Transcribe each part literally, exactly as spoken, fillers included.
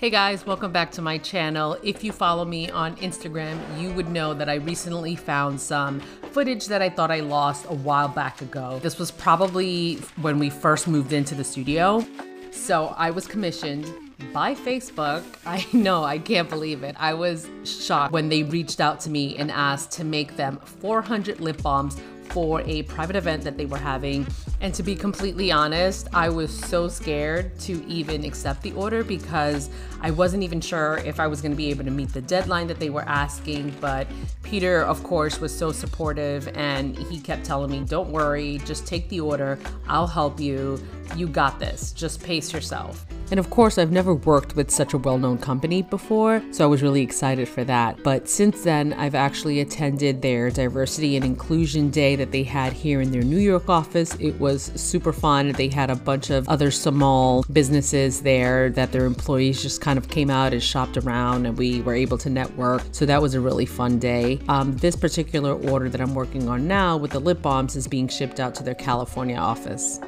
Hey guys, welcome back to my channel. If you follow me on Instagram, you would know that I recently found some footage that I thought I lost a while back ago. This was probably when we first moved into the studio. So I was commissioned by Facebook. I know, I can't believe it. I was shocked when they reached out to me and asked to make them four hundred lip balms for a private event that they were having. And to be completely honest, I was so scared to even accept the order because I wasn't even sure if I was gonna be able to meet the deadline that they were asking. But Peter, of course, was so supportive and he kept telling me, don't worry, just take the order, I'll help you, you got this, just pace yourself. And of course, I've never worked with such a well-known company before, so I was really excited for that. But since then, I've actually attended their Diversity and Inclusion Day that they had here in their New York office. It was super fun. They had a bunch of other small businesses there that their employees just kind of came out and shopped around, and we were able to network. So that was a really fun day. Um, this particular order that I'm working on now with the lip balms is being shipped out to their California office.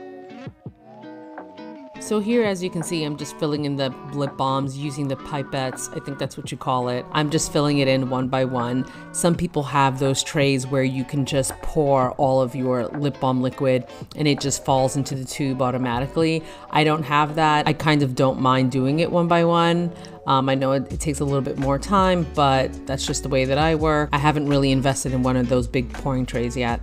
So here, as you can see, I'm just filling in the lip balms using the pipettes. I think that's what you call it. I'm just filling it in one by one. Some people have those trays where you can just pour all of your lip balm liquid and it just falls into the tube automatically. I don't have that. I kind of don't mind doing it one by one. Um, I know it, it takes a little bit more time, but that's just the way that I work. I haven't really invested in one of those big pouring trays yet.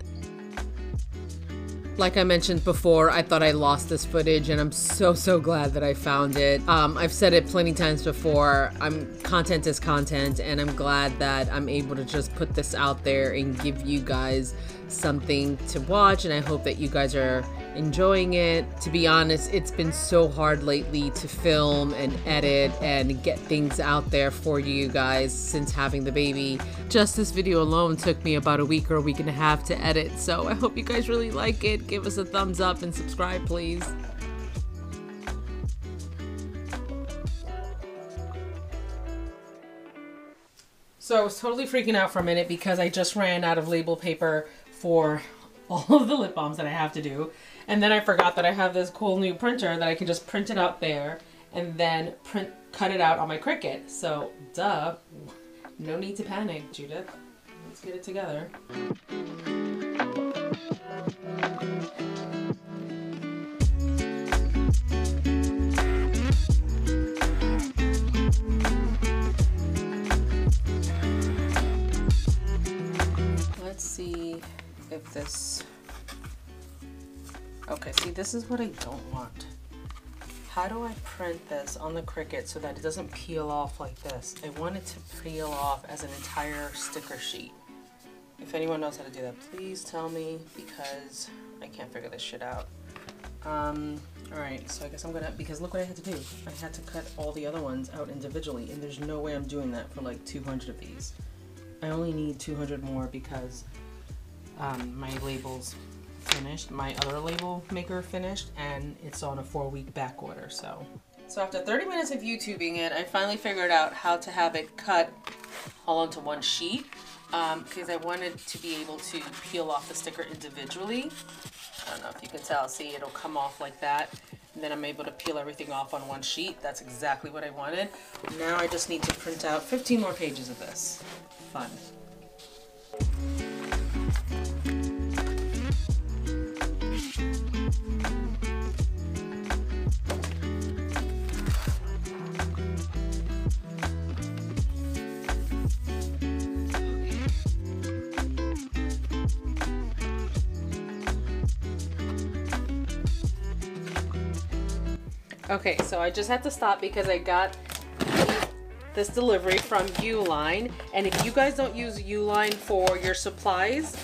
Like I mentioned before, I thought I lost this footage and I'm so, so glad that I found it. Um, I've said it plenty times before, I'm content is content, and I'm glad that I'm able to just put this out there and give you guys something to watch, and I hope that you guys are enjoying it. To be honest, it's been so hard lately to film and edit and get things out there for you guys since having the baby. Just this video alone took me about a week or a week and a half to edit, so I hope you guys really like it. Give us a thumbs up and subscribe, please. So I was totally freaking out for a minute because I just ran out of label paper for all of the lip balms that I have to do. And then I forgot that I have this cool new printer that I can just print it out there and then print, cut it out on my Cricut. So duh, no need to panic, Judith. Let's get it together. Let's see if this... Okay, see, this is what I don't want. How do I print this on the Cricut so that it doesn't peel off like this? I want it to peel off as an entire sticker sheet. If anyone knows how to do that, please tell me because I can't figure this shit out. Um, all right, so I guess I'm gonna, because look what I had to do. I had to cut all the other ones out individually, and there's no way I'm doing that for like two hundred of these. I only need two hundred more because um, my labels finished, my other label maker finished, and it's on a four week back order. So so after thirty minutes of YouTubing it, I finally figured out how to have it cut all onto one sheet because um, I wanted to be able to peel off the sticker individually. I don't know if you can tell, see, it'll come off like that, and then I'm able to peel everything off on one sheet. That's exactly what I wanted. Now I just need to print out fifteen more pages of this. Fun. Okay, so I just had to stop because I got this delivery from Uline, and if you guys don't use Uline for your supplies,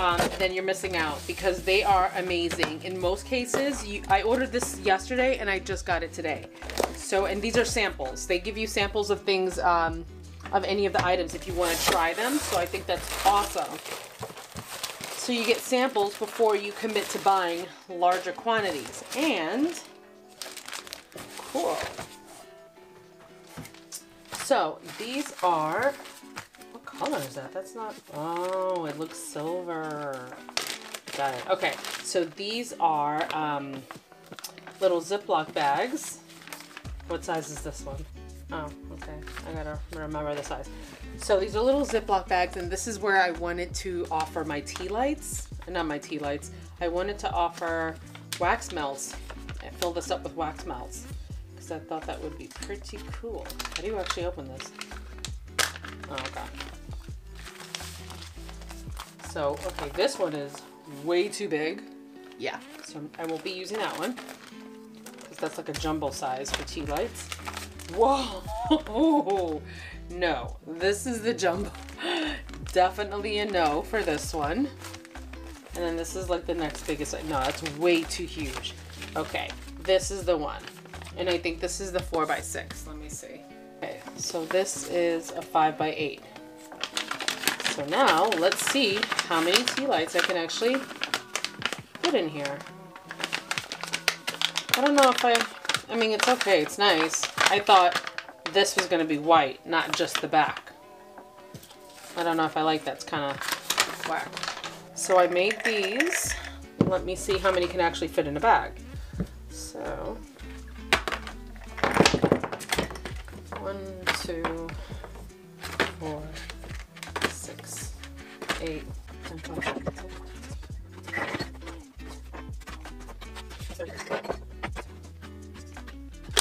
um, then you're missing out because they are amazing. In most cases, you, I ordered this yesterday and I just got it today. So, and these are samples. They give you samples of things, um, of any of the items if you want to try them. So I think that's awesome. So you get samples before you commit to buying larger quantities. And cool. So these are, what color is that? That's not, oh, it looks silver. Got it. Okay, so these are um, little Ziploc bags. What size is this one? Oh, okay. I gotta remember the size. So these are little Ziploc bags, and this is where I wanted to offer my tea lights. Not my tea lights. I wanted to offer wax melts. I filled this up with wax melts because I thought that would be pretty cool. How do you actually open this? Oh, God. So, okay, this one is way too big. Yeah. So I won't be using that one because that's like a jumbo size for tea lights. Whoa, no, this is the jumbo. Definitely a no for this one. And then this is like the next biggest. No, that's way too huge. Okay, this is the one. And I think this is the four by six. Let me see. Okay, so this is a five by eight. So now let's see how many tea lights I can actually put in here. I don't know if I, I mean, it's okay, it's nice. I thought this was gonna be white, not just the back. I don't know if I like that, it's kinda whack. So I made these. Let me see how many can actually fit in a bag. So, one, two, four, six, eight, ten, twelve,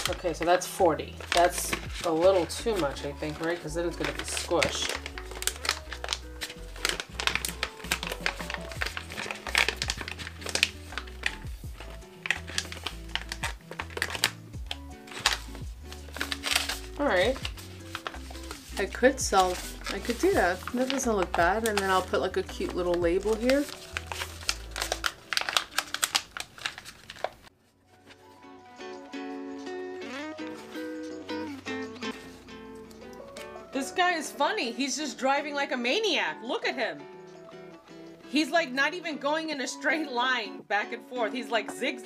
okay, so that's forty. That's a little too much, I think, right? Because then it's going to be squished. All right. I could sell, I could do that. That doesn't look bad. And then I'll put like a cute little label here. This guy is funny. He's just driving like a maniac. Look at him. He's like not even going in a straight line back and forth. He's like zig.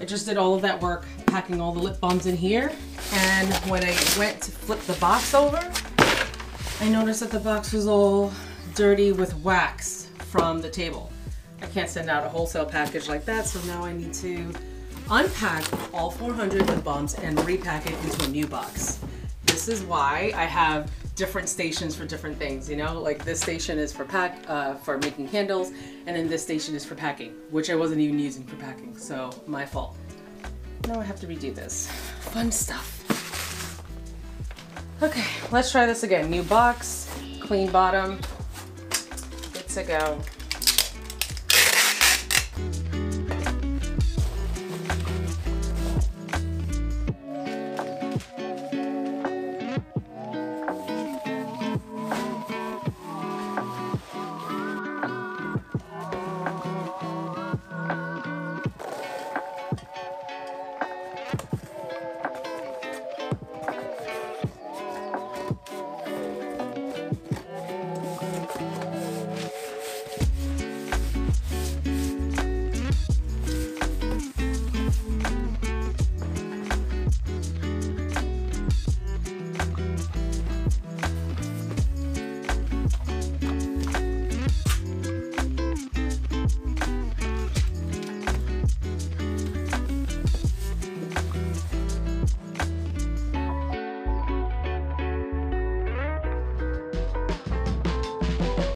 I just did all of that work packing all the lip balms in here, and when I went to flip the box over, I noticed that the box was all dirty with wax from the table. I can't send out a wholesale package like that, so now I need to unpack all four hundred lip balms and repack it into a new box. This is why I have different stations for different things, you know? Like this station is for pack, uh, for making candles, and then this station is for packing, which I wasn't even using for packing, so my fault. Now I have to redo this. Fun stuff. Okay, let's try this again. New box, clean bottom, good to go.